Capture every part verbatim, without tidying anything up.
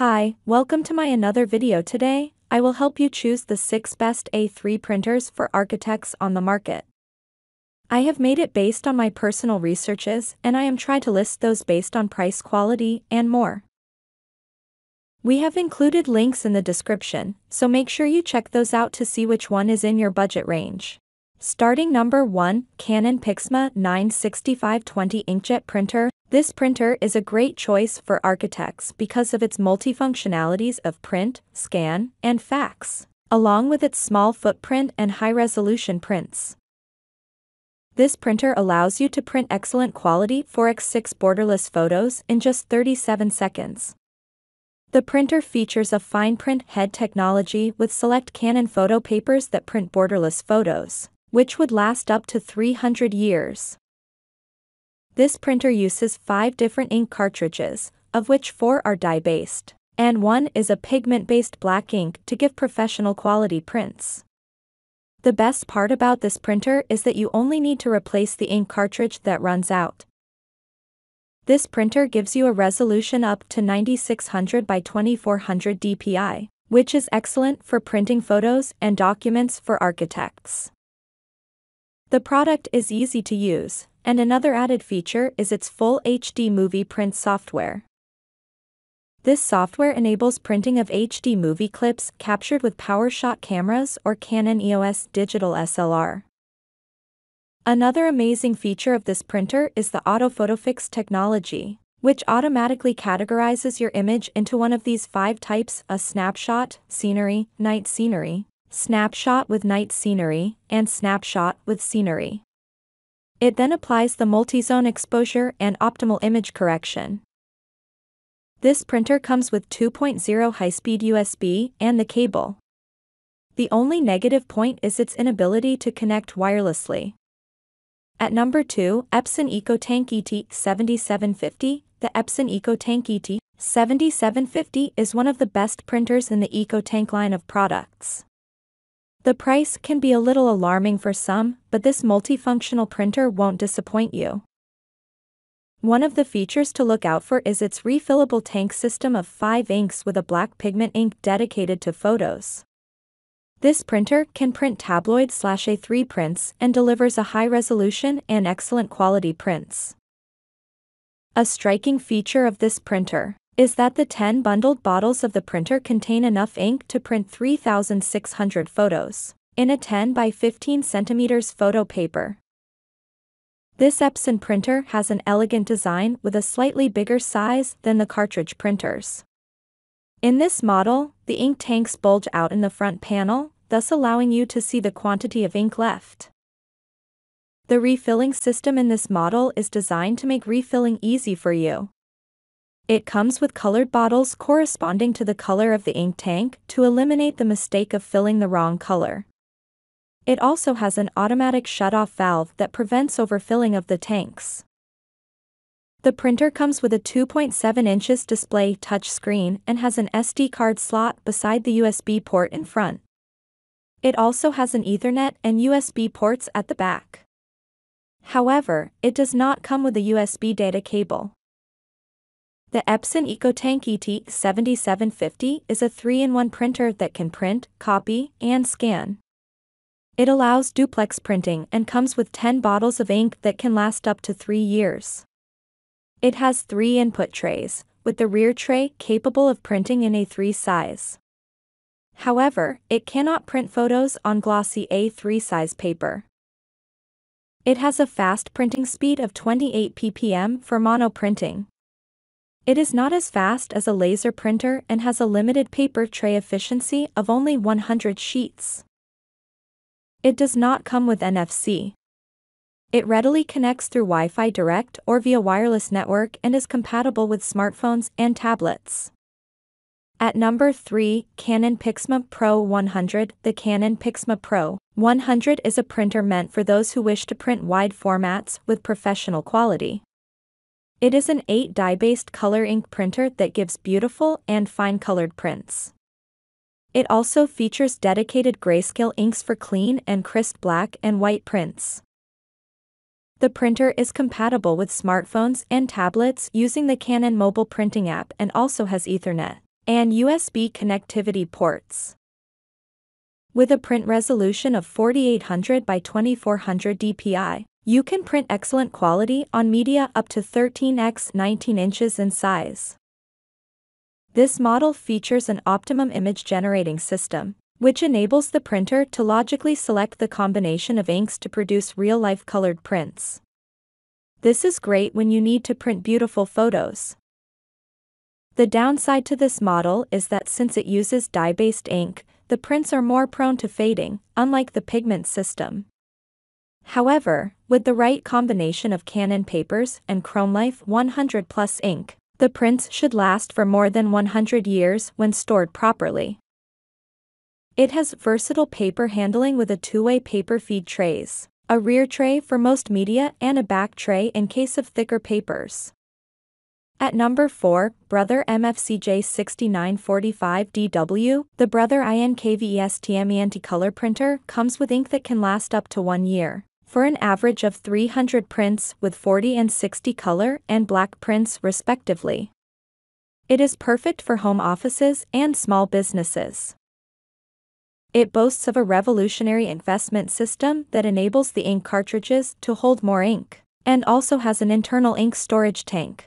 Hi, welcome to my another video. Today, I will help you choose the six best A three printers for architects on the market. I have made it based on my personal researches and I am trying to list those based on price, quality, and more. We have included links in the description, so make sure you check those out to see which one is in your budget range. Starting number one, Canon Pixma nine sixty-five twenty Inkjet Printer. This printer is a great choice for architects because of its multifunctionalities of print, scan, and fax, along with its small footprint and high-resolution prints. This printer allows you to print excellent quality four by six borderless photos in just thirty-seven seconds. The printer features a fine print head technology with select Canon photo papers that print borderless photos, which would last up to three hundred years. This printer uses five different ink cartridges, of which four are dye-based, and one is a pigment-based black ink to give professional quality prints. The best part about this printer is that you only need to replace the ink cartridge that runs out. This printer gives you a resolution up to ninety-six hundred by twenty-four hundred D P I, which is excellent for printing photos and documents for architects. The product is easy to use, and another added feature is its full H D movie print software. This software enables printing of H D movie clips captured with PowerShot cameras or Canon E O S digital S L R. Another amazing feature of this printer is the auto-photofix technology, which automatically categorizes your image into one of these five types: a snapshot, scenery, night scenery, snapshot with night scenery, and snapshot with scenery. It then applies the multi-zone exposure and optimal image correction. This printer comes with two point oh high-speed U S B and the cable. The only negative point is its inability to connect wirelessly. At number two, Epson EcoTank E T seventy-seven fifty. The Epson EcoTank E T seventy-seven fifty is one of the best printers in the EcoTank line of products. The price can be a little alarming for some, but this multifunctional printer won't disappoint you. One of the features to look out for is its refillable tank system of five inks with a black pigment ink dedicated to photos. This printer can print tabloid/A three prints and delivers a high resolution and excellent quality prints. A striking feature of this printer is that the ten bundled bottles of the printer contain enough ink to print three thousand six hundred photos in a ten by fifteen centimeters photo paper. This Epson printer has an elegant design with a slightly bigger size than the cartridge printers. In this model, the ink tanks bulge out in the front panel, thus allowing you to see the quantity of ink left. The refilling system in this model is designed to make refilling easy for you. It comes with colored bottles corresponding to the color of the ink tank to eliminate the mistake of filling the wrong color. It also has an automatic shut-off valve that prevents overfilling of the tanks. The printer comes with a two point seven inches display touchscreen and has an S D card slot beside the U S B port in front. It also has an Ethernet and U S B ports at the back. However, it does not come with a U S B data cable. The Epson EcoTank E T seventy-seven fifty is a three in one printer that can print, copy, and scan. It allows duplex printing and comes with ten bottles of ink that can last up to three years. It has three input trays, with the rear tray capable of printing in A three size. However, it cannot print photos on glossy A three size paper. It has a fast printing speed of twenty-eight p p m for mono printing. It is not as fast as a laser printer and has a limited paper tray efficiency of only one hundred sheets. It does not come with N F C. It readily connects through Wi-Fi direct or via wireless network and is compatible with smartphones and tablets. At number three, Canon Pixma Pro one hundred. The Canon Pixma Pro one hundred is a printer meant for those who wish to print wide formats with professional quality. It is an eight dye-based color ink printer that gives beautiful and fine-colored prints. It also features dedicated grayscale inks for clean and crisp black and white prints. The printer is compatible with smartphones and tablets using the Canon mobile printing app and also has Ethernet and U S B connectivity ports. With a print resolution of forty-eight hundred by twenty-four hundred D P I, you can print excellent quality on media up to thirteen by nineteen inches in size. This model features an optimum image generating system, which enables the printer to logically select the combination of inks to produce real-life colored prints. This is great when you need to print beautiful photos. The downside to this model is that since it uses dye-based ink, the prints are more prone to fading, unlike the pigment system. However, with the right combination of Canon papers and ChromeLife one hundred plus ink, the prints should last for more than one hundred years when stored properly. It has versatile paper handling with a two-way paper feed trays, a rear tray for most media and a back tray in case of thicker papers. At number four, Brother M F C J six nine four five D W, the Brother INKVESTMENT color printer comes with ink that can last up to one year, for an average of three hundred prints with forty and sixty color and black prints respectively. It is perfect for home offices and small businesses. It boasts of a revolutionary investment system that enables the ink cartridges to hold more ink, and also has an internal ink storage tank.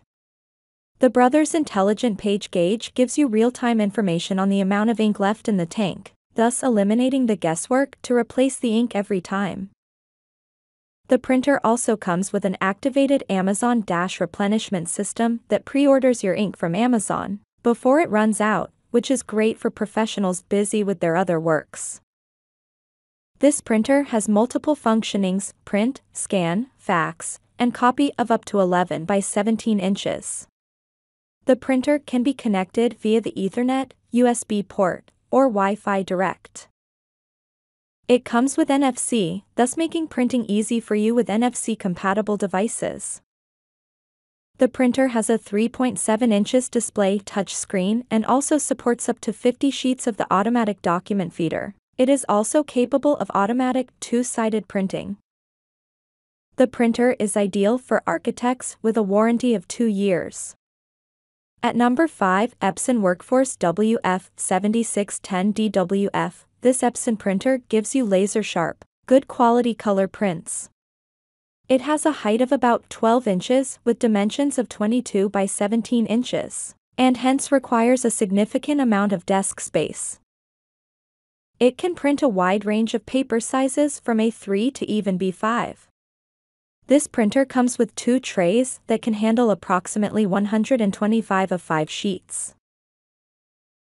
The Brother's intelligent page gauge gives you real-time information on the amount of ink left in the tank, thus eliminating the guesswork to replace the ink every time. The printer also comes with an activated Amazon Dash replenishment system that pre-orders your ink from Amazon before it runs out, which is great for professionals busy with their other works. This printer has multiple functionings: print, scan, fax, and copy of up to eleven by seventeen inches. The printer can be connected via the Ethernet, U S B port, or Wi-Fi direct. It comes with N F C, thus making printing easy for you with N F C-compatible devices. The printer has a three point seven inches display touchscreen and also supports up to fifty sheets of the automatic document feeder. It is also capable of automatic two-sided printing. The printer is ideal for architects with a warranty of two years. At number five, Epson WorkForce W F seven six one zero D W F, this Epson printer gives you laser-sharp, good quality color prints. It has a height of about twelve inches with dimensions of twenty-two by seventeen inches, and hence requires a significant amount of desk space. It can print a wide range of paper sizes from A three to even B five. This printer comes with two trays that can handle approximately one hundred twenty-five A five sheets.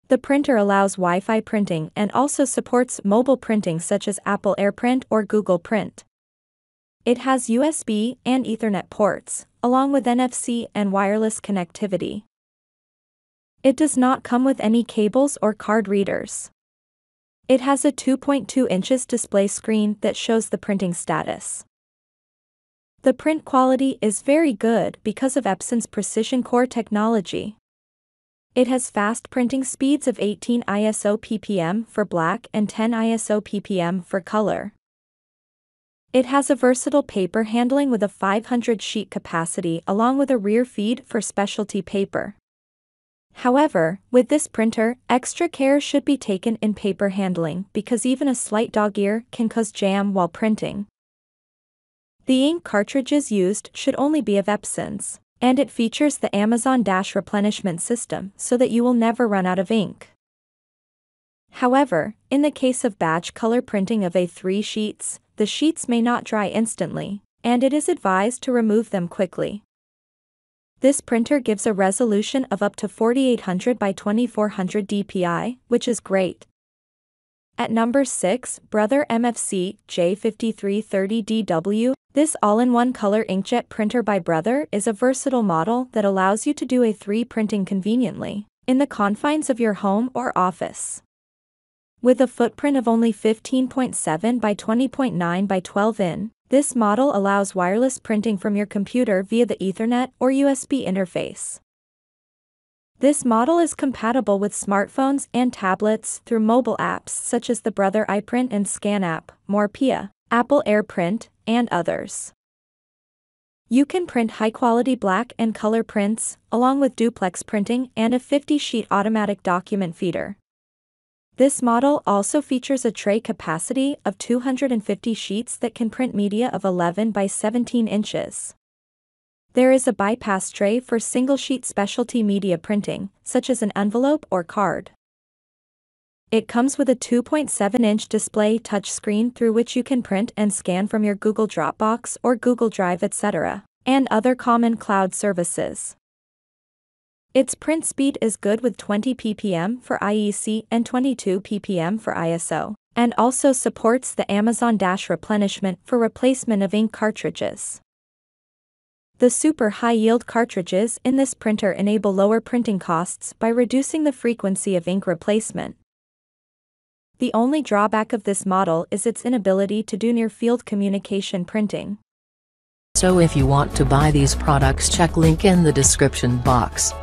The printer allows Wi-Fi printing and also supports mobile printing such as Apple AirPrint or Google Print. It has U S B and Ethernet ports, along with N F C and wireless connectivity. It does not come with any cables or card readers. It has a two point two inches display screen that shows the printing status. The print quality is very good because of Epson's Precision Core technology. It has fast printing speeds of eighteen I S O P P M for black and ten I S O P P M for color. It has a versatile paper handling with a five hundred sheet capacity along with a rear feed for specialty paper. However, with this printer, extra care should be taken in paper handling because even a slight dog ear can cause jam while printing. The ink cartridges used should only be of Epson's, and it features the Amazon Dash replenishment system so that you will never run out of ink. However, in the case of batch color printing of A three sheets, the sheets may not dry instantly, and it is advised to remove them quickly. This printer gives a resolution of up to forty-eight hundred by twenty-four hundred D P I, which is great. At number six, Brother M F C J five three three zero D W, this all-in-one color inkjet printer by Brother is a versatile model that allows you to do A three printing conveniently, in the confines of your home or office. With a footprint of only fifteen point seven by twenty point nine by twelve inches, this model allows wireless printing from your computer via the Ethernet or U S B interface. This model is compatible with smartphones and tablets through mobile apps such as the Brother iPrint and Scan app, Morpia, Apple AirPrint, and others. You can print high-quality black and color prints, along with duplex printing and a fifty sheet automatic document feeder. This model also features a tray capacity of two hundred fifty sheets that can print media of eleven by seventeen inches. There is a bypass tray for single-sheet specialty media printing, such as an envelope or card. It comes with a two point seven inch display touchscreen through which you can print and scan from your Google Dropbox or Google Drive, et cetera, and other common cloud services. Its print speed is good with twenty p p m for I E C and twenty-two p p m for I S O, and also supports the Amazon Dash replenishment for replacement of ink cartridges. The super high-yield cartridges in this printer enable lower printing costs by reducing the frequency of ink replacement. The only drawback of this model is its inability to do near-field communication printing. So if you want to buy these products, check link in the description box.